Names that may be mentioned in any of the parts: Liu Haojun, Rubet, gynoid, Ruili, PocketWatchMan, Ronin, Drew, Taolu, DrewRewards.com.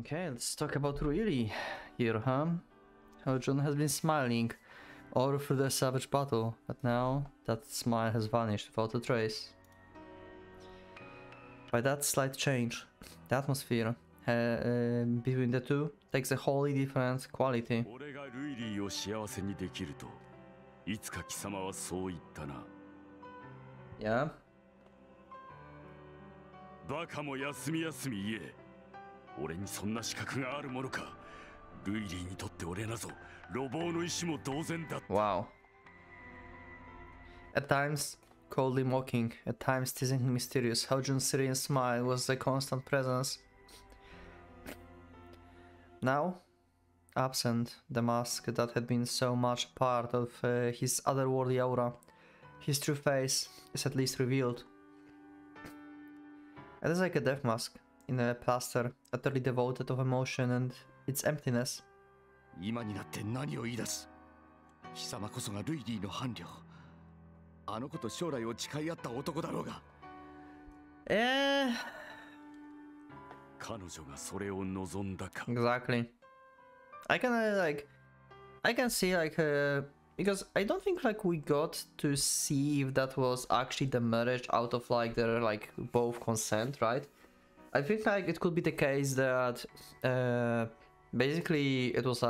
Okay, let's talk about Ruili here, huh? Haojun has been smiling all through the savage battle, but now that smile has vanished without a trace. By that slight change, the atmosphere between the two takes a wholly different quality. Yeah. Wow. At times coldly mocking, at times teasingly mysterious, Haojun's serene smile was the constant presence. Now, absent, the mask that had been so much part of his otherworldly aura, his true face is at least revealed. It is like a death mask in a plaster, utterly devoted of emotion and its emptiness. Exactly. I can see because I don't think we got to see if that was actually the marriage out of their both consent, right? I think it could be the case that basically it was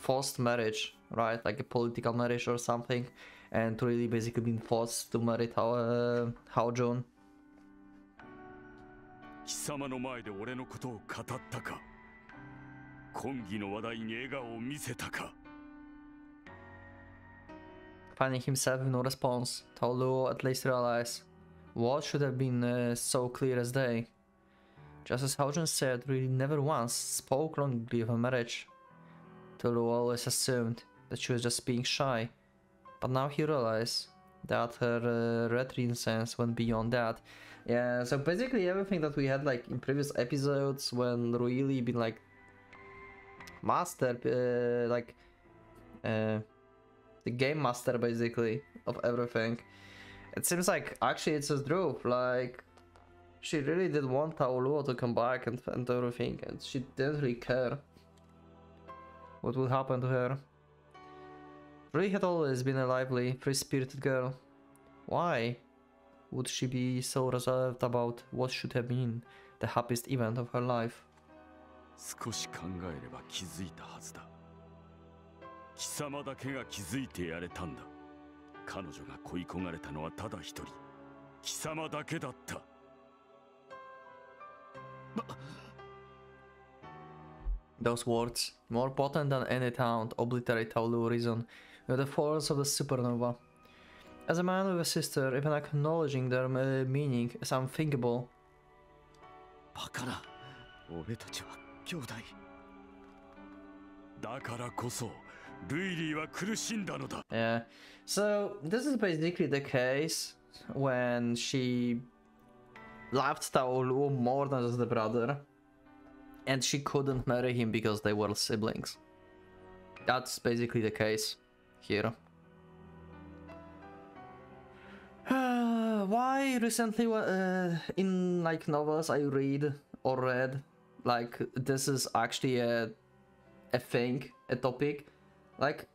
forced marriage, right? Like a political marriage or something, and really basically been forced to marry Haojun. Finding himself with no response, Taolu at least realized what should have been so clear as day. Just as Haojun said, Ruili never once spoke wrongly of a marriage. Taolu always assumed that she was just being shy, but now he realized that her reticence went beyond that. Yeah, so basically everything that we had in previous episodes when Ruili been master, the game master basically of everything. It seems actually it's a true. She really did want Taolu to come back and everything, and she didn't really care what would happen to her. Ruili had always been a lively, free-spirited girl. Why would she be so reserved about what should have been the happiest event of her life? Those words, more potent than any taunt, obliterate Taolu's reason with the force of the supernova. As a man with a sister, even acknowledging their meaning is unthinkable. Yeah, so this is basically the case when she loved Taolu more than just the brother, and she couldn't marry him because they were siblings. That's basically the case here. Why recently in novels I read, this is actually a thing, a topic.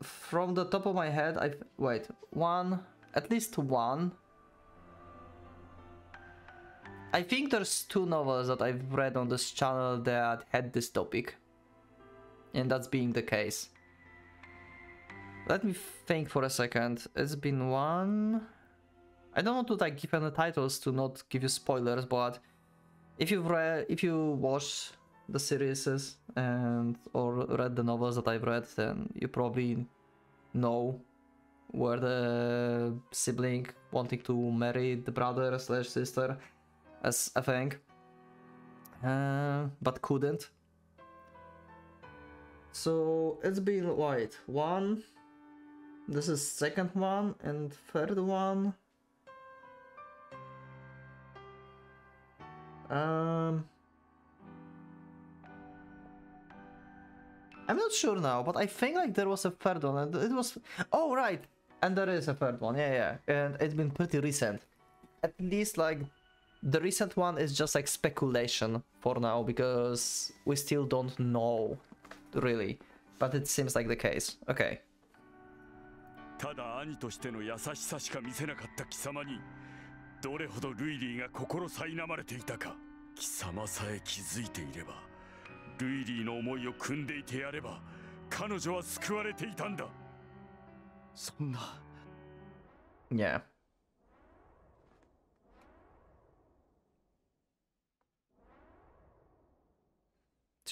From the top of my head, I think there's two novels that I've read on this channel that had this topic, and that's being the case. Let me think for a second. It's been one. I don't want to give any titles to not give you spoilers, but if you watch the series and or read the novels that I've read, then you probably know where the sibling wanting to marry the brother / sister as a thing, but couldn't. So it's been one, this is second one, and third one. I'm not sure now, but I think there was a third one, and it was and there is a third one, yeah, and it's been pretty recent, at least The recent one is just like speculation for now, because we still don't know really, but it seems like the case. Okay. Yeah.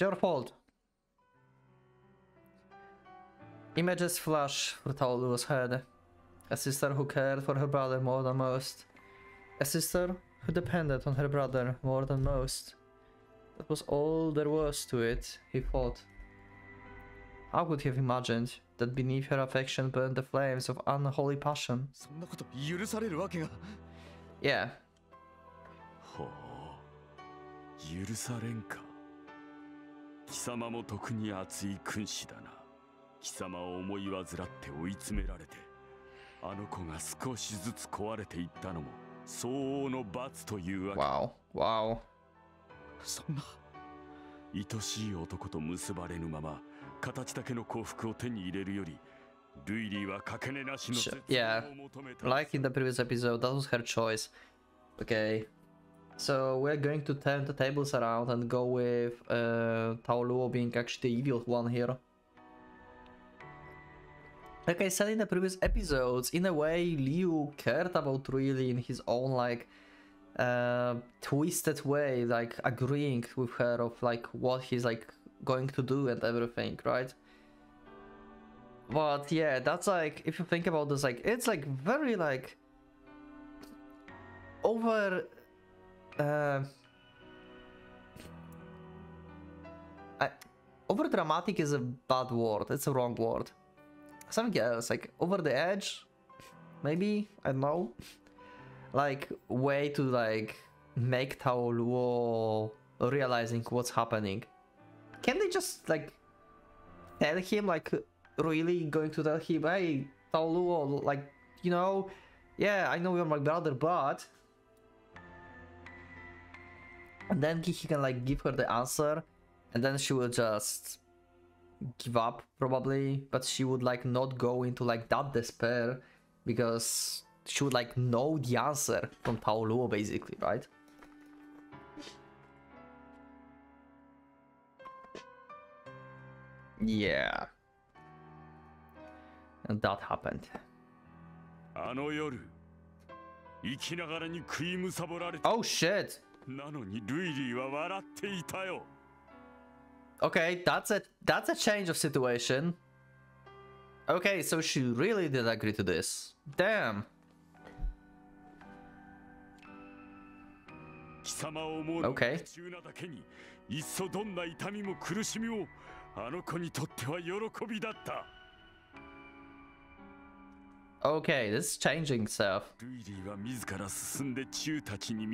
It's your fault. Images flash through Taolu's head. A sister who cared for her brother more than most. A sister who depended on her brother more than most. That was all there was to it, he thought. How could he have imagined that beneath her affection burned the flames of unholy passion? Yeah. Wow, wow. Yeah, like in the previous episode, that was her choice. Okay. So we're going to turn the tables around and go with Taolu being actually the evil one here. Like I said in the previous episodes, in a way Liu cared about Ruili in his own like twisted way, like agreeing with her of like what he's like going to do and everything, right? But yeah, that's like, if you think about this, like it's like very like over. Over dramatic is a bad word, it's a wrong word. Something else, like over the edge, maybe, I don't know. Like way to like make Taolu realizing what's happening. Can they just like tell him, like really going to tell him, hey Taolu, like, you know, yeah, I know you're my brother, but... And then he can like give her the answer, and then she will just give up probably, but she would like not go into like that despair, because she would like know the answer from Taolu basically, right? Yeah. And that happened. Oh shit! Okay, that's a change of situation. Okay, so she really did agree to this. Damn. Okay. Okay, this is changing stuff. Haojun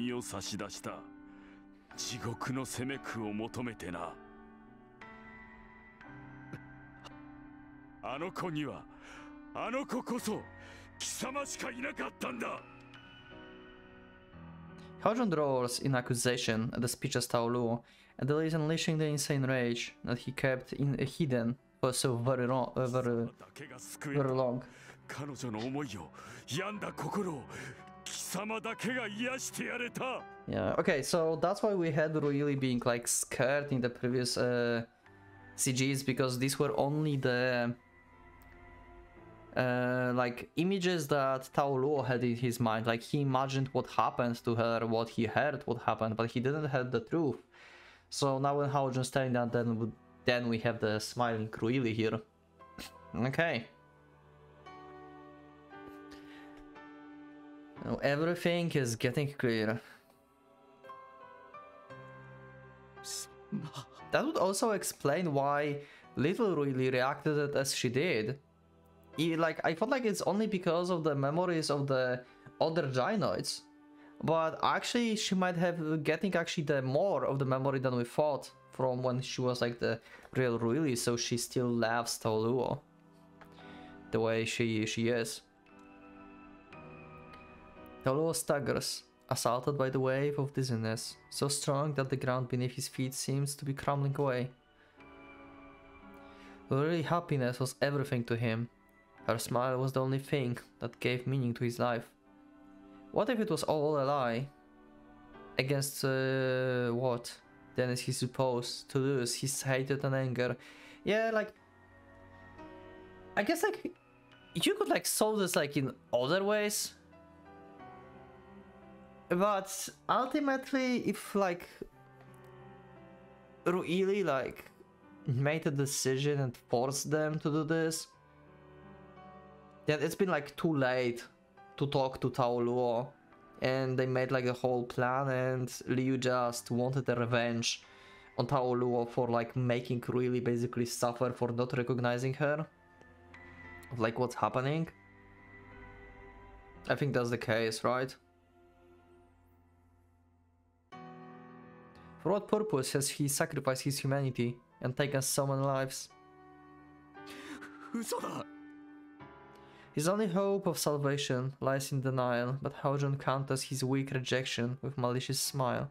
roars in accusation at the speeches Taolu, and delays unleashing the insane rage that he kept in hidden for so very long. Yeah, okay, so that's why we had Ruili being like scared in the previous CGs, because these were only the like images that Taolu had in his mind. Like he imagined what happened to her, what he heard, what happened, but he didn't have the truth. So now when Haojun's telling that, then we have the smiling Ruili here. Okay. Now everything is getting clear. That would also explain why little Ruili reacted as she did. Like I felt like it's only because of the memories of the other gynoids, but actually she might have getting actually the more of the memory than we thought from when she was like the real Ruili, so she still loves Taolu the way she is. Taolu staggers, assaulted by the wave of dizziness, so strong that the ground beneath his feet seems to be crumbling away. Really, happiness was everything to him. Her smile was the only thing that gave meaning to his life. What if it was all a lie? Against what? Then is he supposed to lose his hatred and anger? Yeah, like... I guess, like, you could, like, solve this, like, in other ways. But ultimately, if, like, Ruili, like, made a decision and forced them to do this, then it's been, like, too late to talk to Taolu. And they made, like, the whole plan, and Liu just wanted a revenge on Taolu for, like, making Ruili basically suffer for not recognizing her. Of, like, what's happening. I think that's the case, right? For what purpose has he sacrificed his humanity and taken so many lives? His only hope of salvation lies in denial, but Haojun counters his weak rejection with a malicious smile.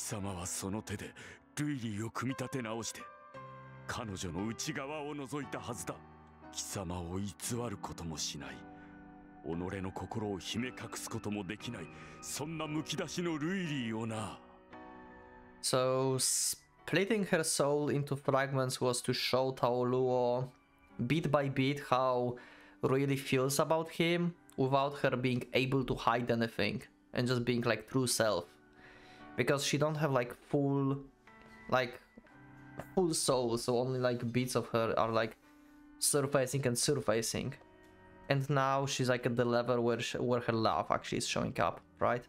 So, splitting her soul into fragments was to show Taoluo bit by bit how Ruili feels about him without her being able to hide anything and just being like true self, because she don't have like full soul, so only like bits of her are like surfacing. And now she's like at the level where her love actually is showing up, right?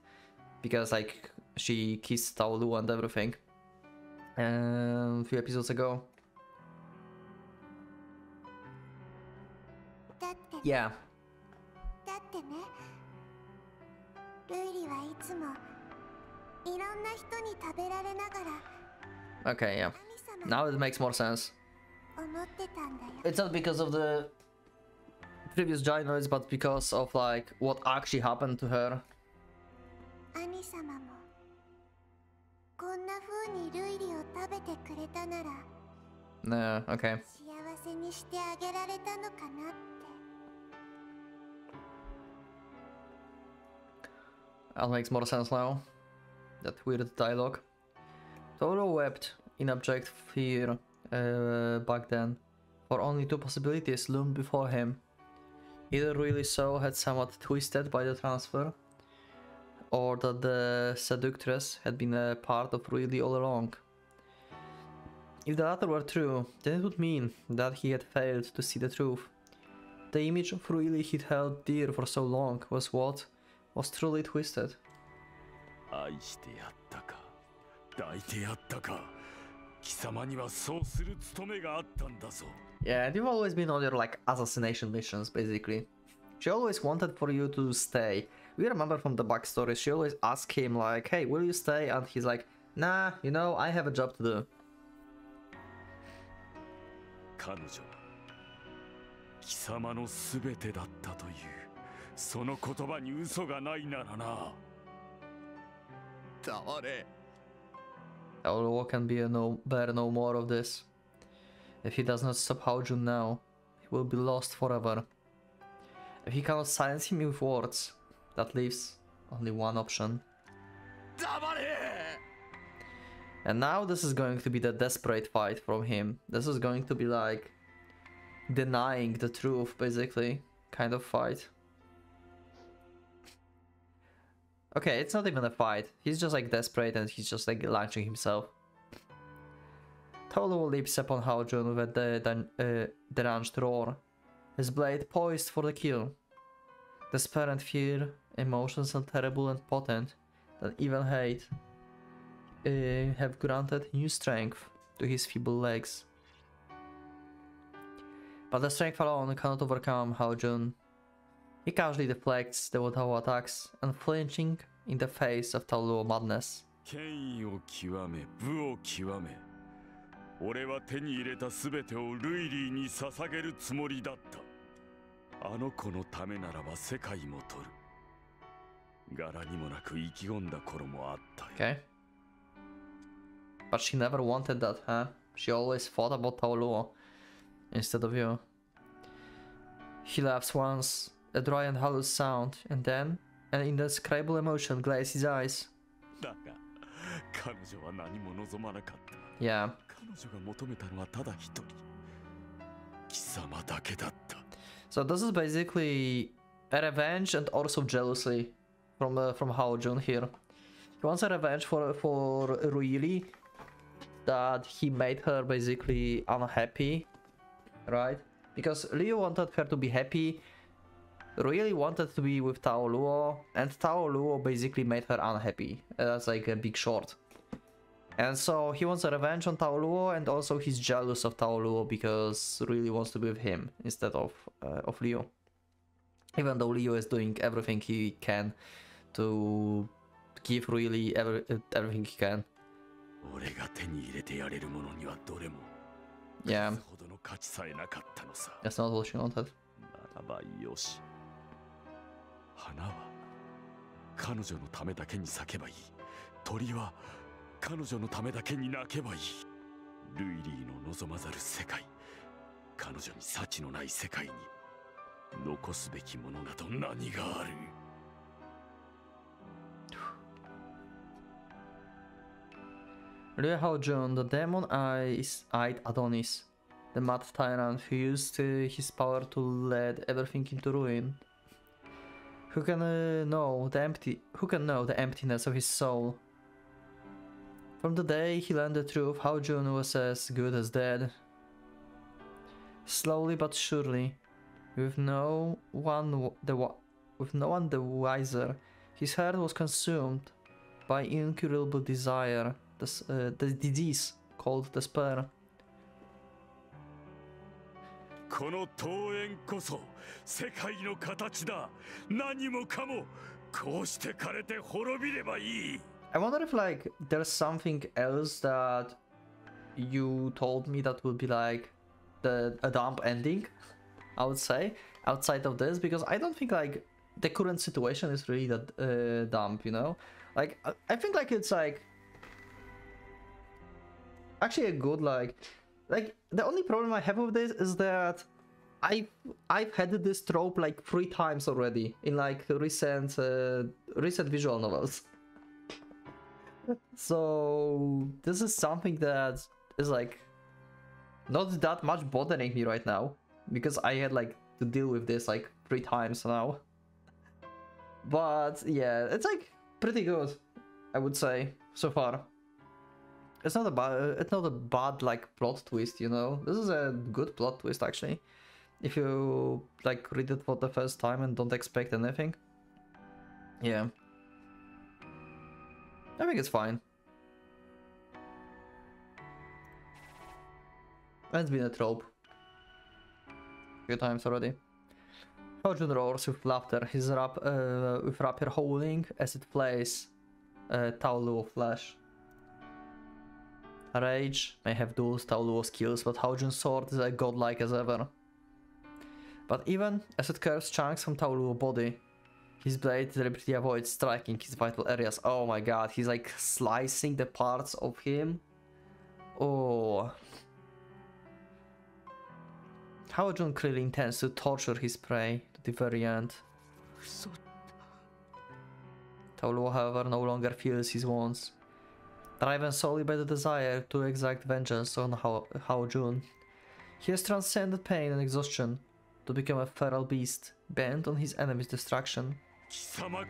Because like she kissed Taolu and everything a few episodes ago. Yeah. Okay, yeah. Now it makes more sense. It's not because of the previous giant noise, but because of like what actually happened to her. No, okay. That makes more sense now. That weird dialogue. Taolu wept in abject fear back then, for only two possibilities loomed before him. Either Ruili's soul had somewhat twisted by the transfer, or that the seductress had been a part of Ruili all along. If the latter were true, then it would mean that he had failed to see the truth. The image of Ruili he'd held dear for so long was what was truly twisted. Yeah, and you've always been on your like assassination missions basically. She always wanted for you to stay. We remember from the backstory, she always asked him like, hey, will you stay? And he's like, nah, you know, I have a job to do. Taolu can bear no more of this. If he does not stop Haojun now, he will be lost forever. If he cannot silence him with words, that leaves only one option. And now this is going to be the desperate fight from him. This is going to be like denying the truth, basically, kind of fight. Okay, it's not even a fight. He's just like desperate and he's just like launching himself. Taolu leaps upon Haojun with a deranged roar, his blade poised for the kill. Despair and fear, emotions so terrible and potent that even hate have granted new strength to his feeble legs. But the strength alone cannot overcome Haojun. He casually deflects the Taolu attacks, unflinching in the face of Taolu madness. 俺は手に入れた全てをルイリーに捧げるつもりだった。あの子のためならば世界も取る。柄にもなく意気込んだ頃もあったよ。 Okay. But she never wanted that, huh? She always thought about Taolu instead of you. He laughs once, a dry and hollow sound, and then an indescribable emotion glazed his eyes. Yeah. So this is basically a revenge and also jealousy from Haojun here. He wants a revenge for Ruili, that he made her basically unhappy, right? Because Liu wanted her to be happy, Ruili wanted to be with Taoluo, and Taoluo basically made her unhappy. That's like a big short. And so he wants a revenge on Taoluo, and also he's jealous of Taoluo because Ruili wants to be with him instead of Liu. Even though Liu is doing everything he can to give Ruili everything he can. Yeah. That's not what she wanted. Liu Haojun, the demon-eyed Adonis, the mad tyrant who used his power to lead everything into ruin. Who can know the emptiness of his soul? From the day he learned the truth, Haojun was as good as dead. Slowly but surely, with no one the wiser, his heart was consumed by incurable desire, the disease called despair. I wonder if like there's something else that you told me that would be like a dumb ending, I would say, outside of this, because I don't think like the current situation is really that dumb, you know? Like I think like it's like actually a good like the only problem I have with this is that I've had this trope like 3 times already in like recent visual novels. So this is something that is like not that much bothering me right now, because I had like to deal with this like 3 times now. But yeah, it's like pretty good, I would say, so far. It's not a bad like plot twist, you know. This is a good plot twist actually, if you like read it for the first time and don't expect anything. Yeah, I think it's fine. It's been a trope a few times already. Haojun roars with laughter, his wrapper howling as it plays Taolu of Flash. Rage may have duels Taoluo's skills, but Haojun's sword is as godlike as ever. But even as it curves chunks from Taoluo's body, his blade deliberately avoids striking his vital areas. Oh my god, he's like slicing the parts of him. Oh. Haojun clearly intends to torture his prey to the very end. Taoluo, however, no longer feels his wounds, driven solely by the desire to exact vengeance on Haojun. He has transcended pain and exhaustion to become a feral beast, bent on his enemy's destruction. What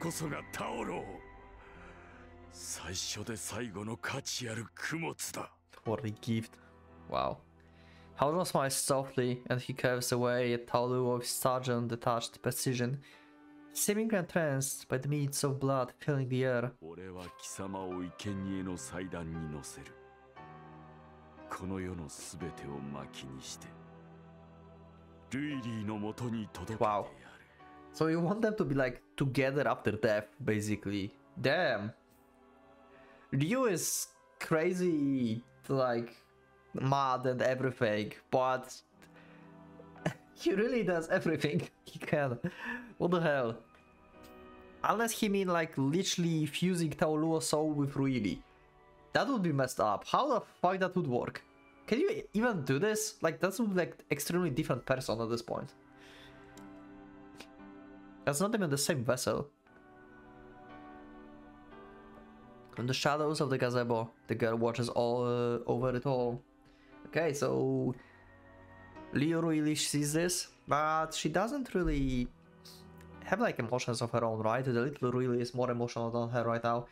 a gift. Wow. Haojun smiles softly, and he curves away at Taolu with sudden, detached precision, seemingly entranced by the meats of blood filling the air. Wow. So you want them to be like together after death, basically. Damn. Liu is crazy, like mud and everything, but he really does everything he can. What the hell? Unless he mean like literally fusing Taolu's soul with Ruili. That would be messed up. How the fuck that would work? Can you even do this? Like, that's like extremely different person at this point. That's not even the same vessel. In the shadows of the gazebo, the girl watches all over it all. Okay, so Liu really sees this, but she doesn't really have like emotions of her own, right? The little Ruili is more emotional than her right now,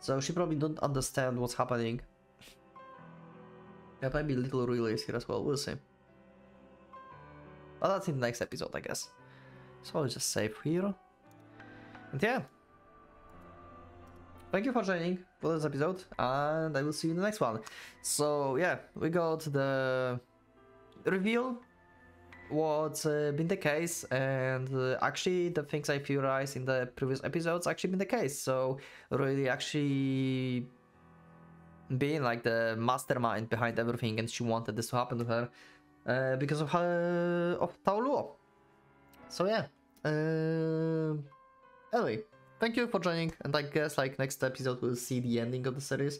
so she probably don't understand what's happening. There might be little Ruili is here as well, we'll see. But that's in the next episode, I guess. So I'll just save here. And yeah. Thank you for joining for this episode, and I will see you in the next one. So yeah, we got the reveal, what's been the case, and actually the things I theorized in the previous episodes actually been the case. So Ruili actually being like the mastermind behind everything, and she wanted this to happen to her because of her, of Taolu. So yeah, anyway, thank you for joining, and I guess like next episode we'll see the ending of the series.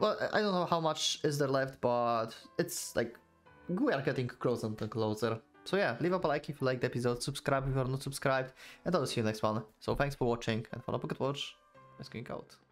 Well, I don't know how much is there left, but it's like we are getting closer and closer. So yeah, leave up a like if you liked the episode, subscribe if you are not subscribed, and I'll see you next one. So thanks for watching, and for the Pocket Watch, let's go out.